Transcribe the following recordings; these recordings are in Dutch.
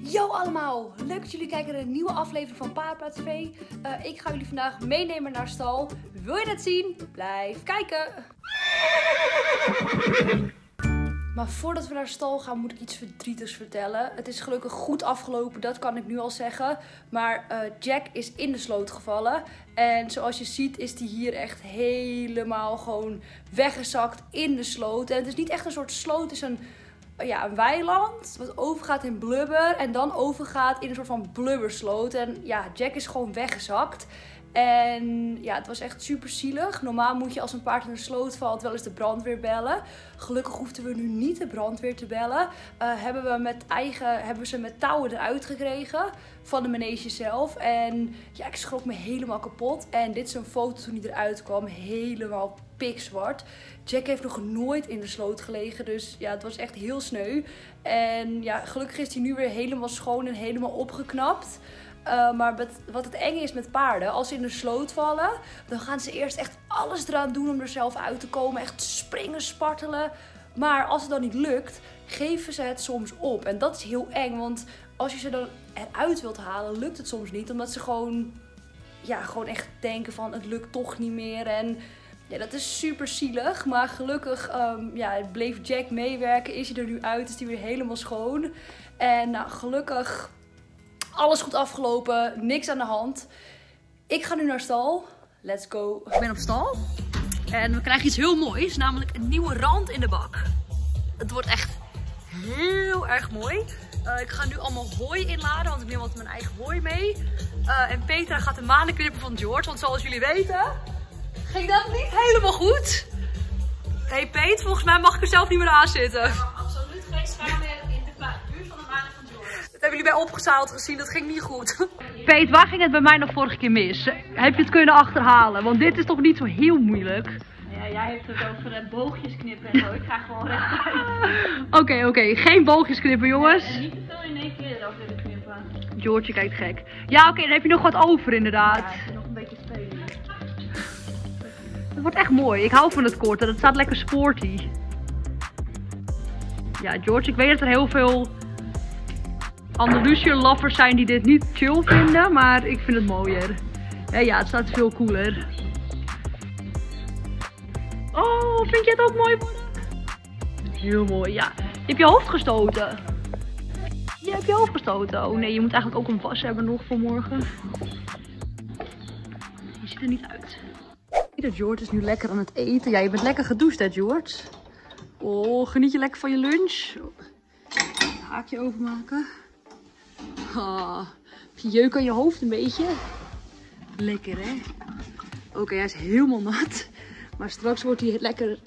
Yo allemaal, leuk dat jullie kijken naar een nieuwe aflevering van PaardenpraatTV. Ik ga jullie vandaag meenemen naar stal. Wil je dat zien? Blijf kijken! Maar voordat we naar stal gaan moet ik iets verdrietigs vertellen. Het is gelukkig goed afgelopen, dat kan ik nu al zeggen. Maar Jack is in de sloot gevallen. En zoals je ziet is hij hier echt helemaal gewoon weggezakt in de sloot. En het is niet echt een soort sloot, het is een weiland wat overgaat in blubber en dan overgaat in een soort van blubbersloot. En ja, Jack is gewoon weggezakt. En ja, het was echt super zielig. Normaal moet je als een paard in een sloot valt wel eens de brandweer bellen. Gelukkig hoefden we nu niet de brandweer te bellen. Hebben we ze met touwen eruit gekregen van de manege zelf. En ja, ik schrok me helemaal kapot. En dit is een foto toen hij eruit kwam. Helemaal pikzwart. Jack heeft nog nooit in de sloot gelegen. Dus ja, het was echt heel sneu. En ja, gelukkig is hij nu weer helemaal schoon en helemaal opgeknapt. Maar wat het enge is met paarden, als ze in de sloot vallen, dan gaan ze eerst echt alles eraan doen om er zelf uit te komen. Echt springen, spartelen. Maar als het dan niet lukt, geven ze het soms op. En dat is heel eng, want als je ze dan eruit wilt halen, lukt het soms niet. Omdat ze gewoon echt denken van het lukt toch niet meer. En ja, dat is super zielig. Maar gelukkig bleef Jack meewerken. Is hij er nu uit, is hij weer helemaal schoon. En nou, gelukkig... alles goed afgelopen, niks aan de hand. Ik ga nu naar stal. Let's go. Ik ben op stal. En we krijgen iets heel moois, namelijk een nieuwe rand in de bak. Het wordt echt heel erg mooi. Ik ga nu allemaal hooi inladen, want ik neem altijd mijn eigen hooi mee. En Petra gaat de manen knippen van George, want zoals jullie weten, ging dat niet helemaal goed. Hey Peet, volgens mij mag ik er zelf niet meer aan zitten. Ja, absoluut geen schade in de buurt van de manen van dat hebben jullie bij opgezaald gezien, dat ging niet goed. Peet, waar ging het bij mij nog vorige keer mis? Heb je het kunnen achterhalen? Want dit is toch niet zo heel moeilijk? Ja, jij hebt het over boogjes knippen en zo. Ik ga gewoon rechtuit. Oké. Geen boogjes knippen, jongens. En niet te veel in één keer erover willen knippen. George, je kijkt gek. Ja, oké, dan heb je nog wat over inderdaad. Ja, ik heb nog een beetje spelen. Het wordt echt mooi. Ik hou van het korte. Dat staat lekker sporty. Ja, George, ik weet dat er heel veel... Andalusier lovers zijn die dit niet chill vinden, maar ik vind het mooier. Ja, het staat veel cooler. Oh, vind je het ook mooi? Heel mooi, ja. Je hebt je hoofd gestoten. Je hebt je hoofd gestoten. Oh nee, je moet eigenlijk ook een was hebben nog voor morgen. Je ziet er niet uit. George is nu lekker aan het eten. Ja, je bent lekker gedoucht hè, George? Oh, geniet je lekker van je lunch? Haakje overmaken. Je jeuk aan je hoofd een beetje. Lekker hè? Oké, hij is helemaal nat. Maar straks wordt hij lekker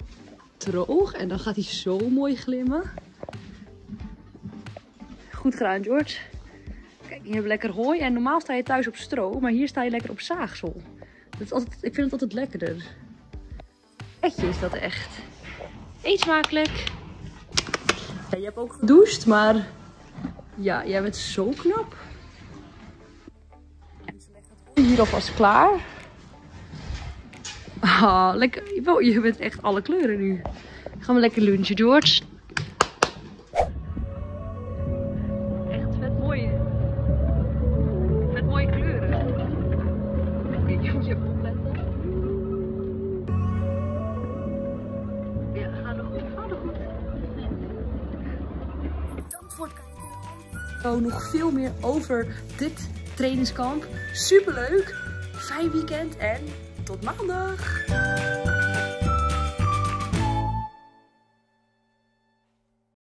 droog. En dan gaat hij zo mooi glimmen. Goed gedaan George. Kijk, je hebt lekker hooi. En normaal sta je thuis op stro. Maar hier sta je lekker op zaagsel. Dat is altijd, ik vind het altijd lekkerder. Etje is dat echt. Eet smakelijk. Ja, je hebt ook gedoucht, maar ja, jij bent zo knap. Hier alvast klaar. Ah, lekker. Wow, je bent echt alle kleuren nu. Gaan we lekker lunchen, George. Echt vet mooi. Vet mooie kleuren. Ik moet je even opletten. Ja, gaat nog goed, gaat nog goed. Nog veel meer over dit trainingskamp. Superleuk, fijn weekend en tot maandag!